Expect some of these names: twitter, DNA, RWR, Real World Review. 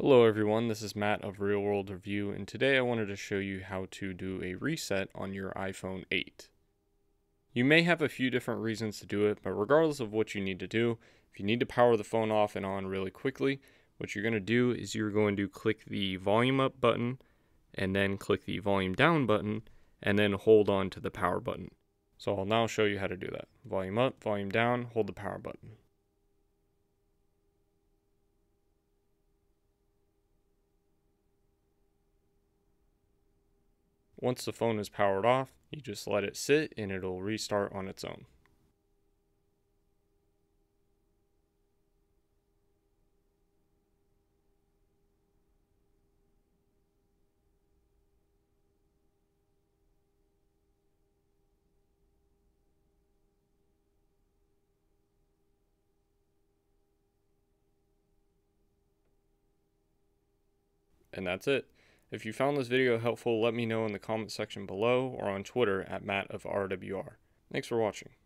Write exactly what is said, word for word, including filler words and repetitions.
Hello everyone, this is Matt of Real World Review, and today I wanted to show you how to do a reset on your iPhone eight. You may have a few different reasons to do it, but regardless of what you need to do, if you need to power the phone off and on really quickly, what you're going to do is you're going to click the volume up button, and then click the volume down button, and then hold on to the power button. So I'll now show you how to do that. Volume up, volume down, hold the power button. Once the phone is powered off, you just let it sit and it'll restart on its own. And that's it. If you found this video helpful, let me know in the comment section below or on Twitter at Matt of R W R. Thanks for watching.